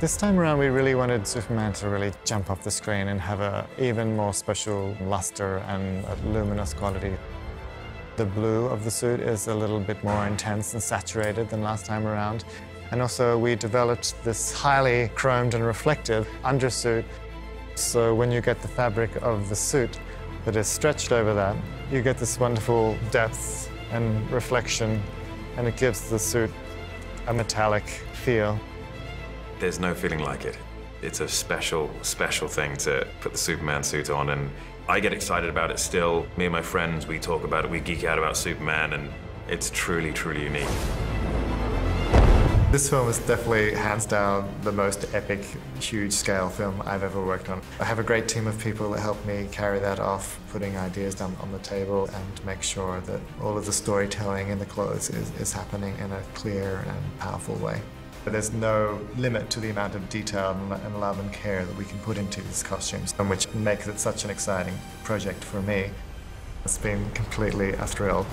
This time around, we really wanted Superman to really jump off the screen and have an even more special luster and a luminous quality. The blue of the suit is a little bit more intense and saturated than last time around. And also, we developed this highly chromed and reflective undersuit. So when you get the fabric of the suit that is stretched over that, you get this wonderful depth and reflection, and it gives the suit a metallic feel. There's no feeling like it. It's a special, special thing to put the Superman suit on, and I get excited about it still. Me and my friends, we talk about it, we geek out about Superman, and it's truly, truly unique. This film is definitely, hands down, the most epic, huge scale film I've ever worked on. I have a great team of people that help me carry that off, putting ideas down on the table and make sure that all of the storytelling in the clothes is happening in a clear and powerful way. But there's no limit to the amount of detail and love and care that we can put into these costumes, and which makes it such an exciting project for me. It's been completely a thrill.